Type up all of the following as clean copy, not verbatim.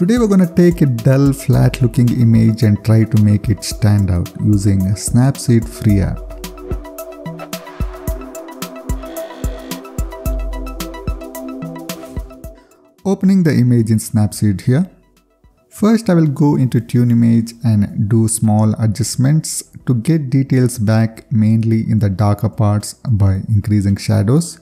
Today we're going to take a dull, flat looking image and try to make it stand out using a Snapseed free app. Opening the image in Snapseed here. First I will go into Tune Image and do small adjustments to get details back, mainly in the darker parts by increasing shadows.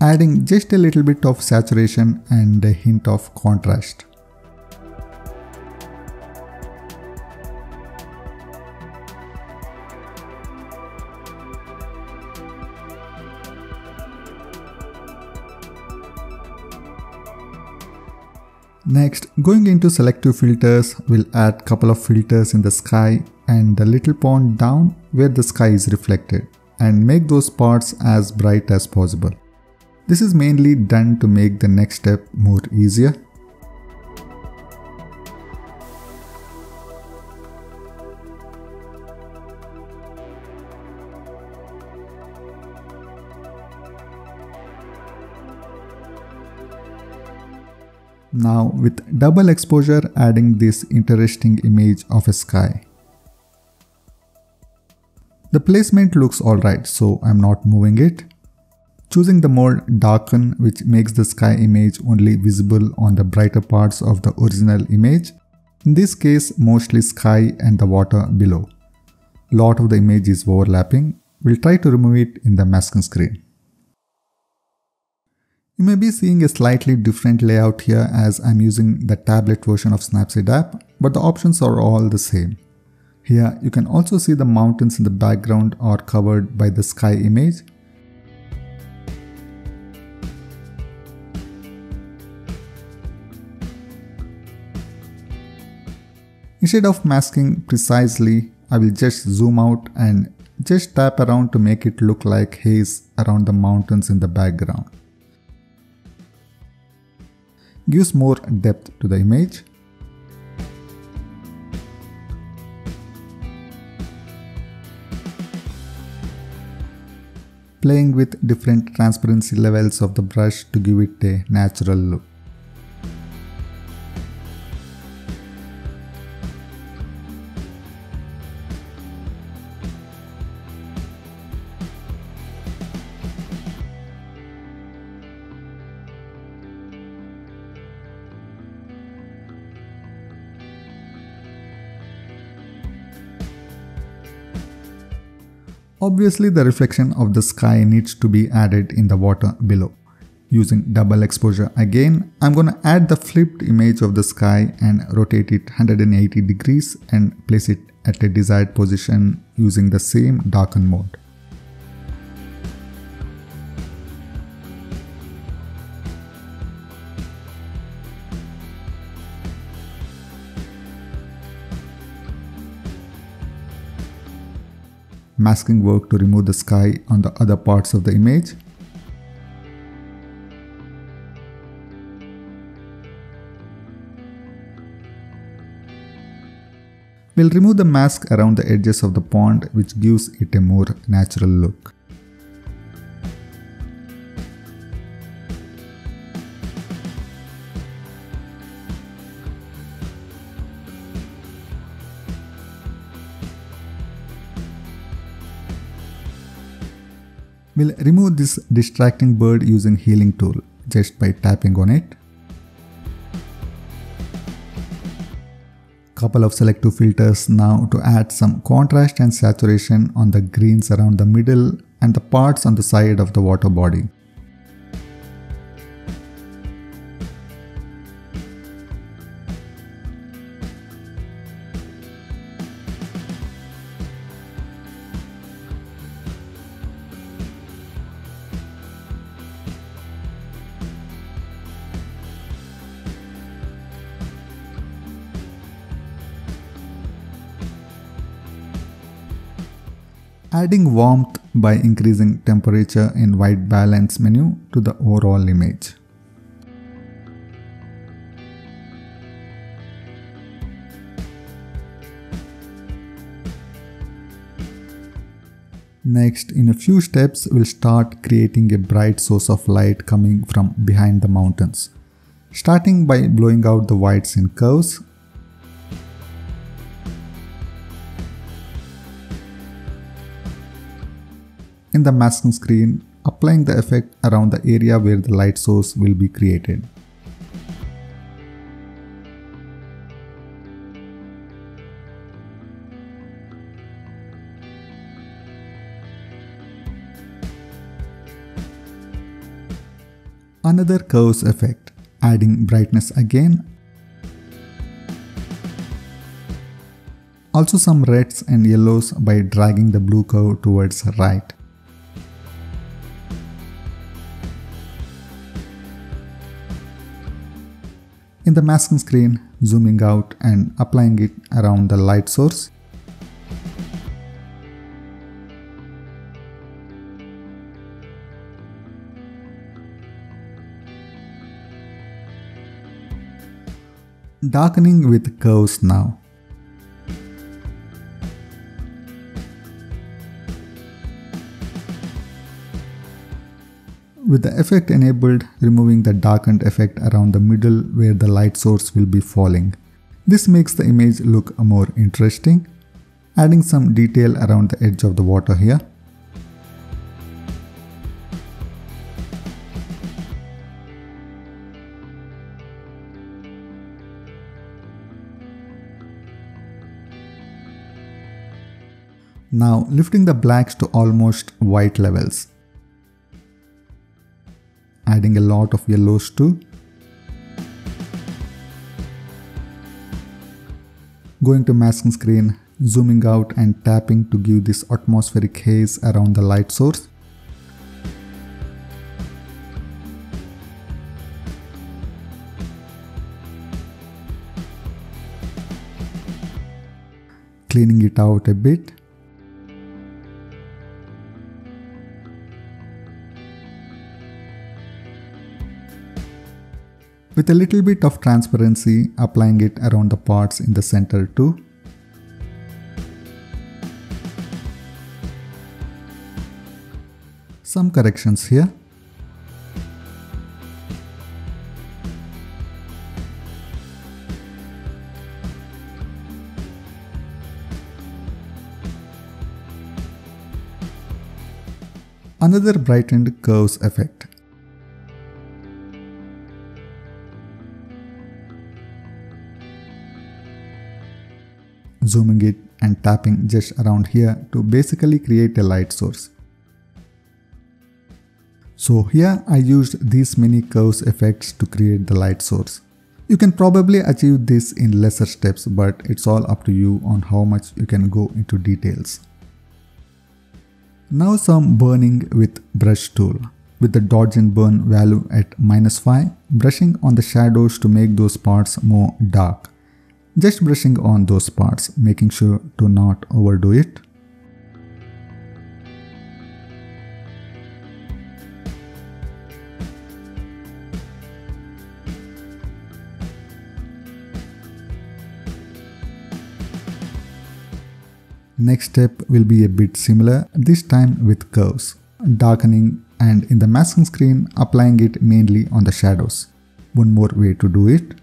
Adding just a little bit of saturation and a hint of contrast. Next, going into selective filters, we'll add couple of filters in the sky and the little pond down where the sky is reflected, and make those parts as bright as possible. This is mainly done to make the next step more easier. Now with double exposure, adding this interesting image of a sky. The placement looks alright, so I'm not moving it. Choosing the mode darken, which makes the sky image only visible on the brighter parts of the original image. In this case, mostly sky and the water below. Lot of the image is overlapping. We'll try to remove it in the masking screen. You may be seeing a slightly different layout here as I'm using the tablet version of Snapseed app, but the options are all the same. Here you can also see the mountains in the background are covered by the sky image. Instead of masking precisely, I will just zoom out and just tap around to make it look like haze around the mountains in the background. Gives more depth to the image. Playing with different transparency levels of the brush to give it a natural look. Obviously, the reflection of the sky needs to be added in the water below. Using double exposure again, I'm going to add the flipped image of the sky and rotate it 180 degrees and place it at a desired position using the same darken mode. Masking work to remove the sky on the other parts of the image. We'll remove the mask around the edges of the pond, which gives it a more natural look. We'll remove this distracting bird using healing tool just by tapping on it. Couple of selective filters now to add some contrast and saturation on the greens around the middle and the parts on the side of the water body. Adding warmth by increasing temperature in white balance menu to the overall image. Next, in a few steps, we'll start creating a bright source of light coming from behind the mountains. Starting by blowing out the whites in curves. In the masking screen, applying the effect around the area where the light source will be created. Another curves effect, adding brightness again. Also some reds and yellows by dragging the blue curve towards right. In the masking screen, zooming out and applying it around the light source. Darkening with curves now. With the effect enabled, removing the darkened effect around the middle where the light source will be falling. This makes the image look more interesting. Adding some detail around the edge of the water here. Now lifting the blacks to almost white levels. Adding a lot of yellows too. Going to masking screen, zooming out and tapping to give this atmospheric haze around the light source. Cleaning it out a bit. With a little bit of transparency, applying it around the parts in the center too. Some corrections here. Another brightened curves effect. Zooming it and tapping just around here to basically create a light source. So here I used these many curves effects to create the light source. You can probably achieve this in lesser steps, but it's all up to you on how much you can go into details. Now some burning with brush tool. With the dodge and burn value at -5, brushing on the shadows to make those parts more dark. Just brushing on those parts, making sure to not overdo it. Next step will be a bit similar, this time with curves, darkening and in the masking screen, applying it mainly on the shadows. One more way to do it.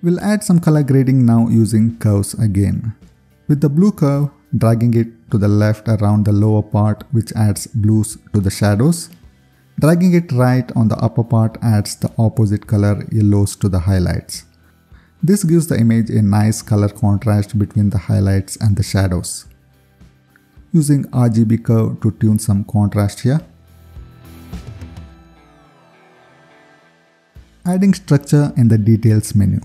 We'll add some color grading now using curves again. With the blue curve, dragging it to the left around the lower part, which adds blues to the shadows. Dragging it right on the upper part adds the opposite color yellows to the highlights. This gives the image a nice color contrast between the highlights and the shadows. Using RGB curve to tune some contrast here. Adding structure in the details menu.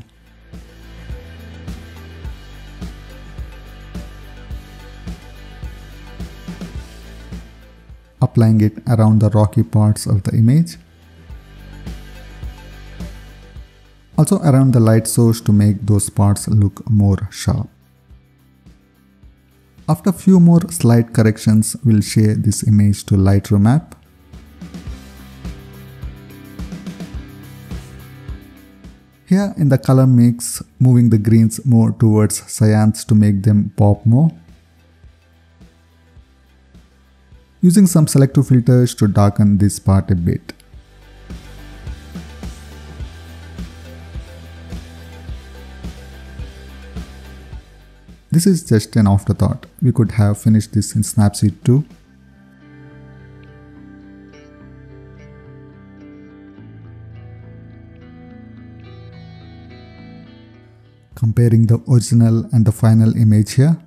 Applying it around the rocky parts of the image. Also around the light source to make those parts look more sharp. After few more slight corrections, we'll share this image to Lightroom app. Here in the color mix, moving the greens more towards cyans to make them pop more. Using some selective filters to darken this part a bit. This is just an afterthought. We could have finished this in Snapseed too. Comparing the original and the final image here.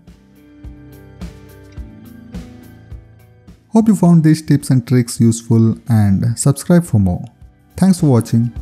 Hope you found these tips and tricks useful and subscribe for more. Thanks for watching.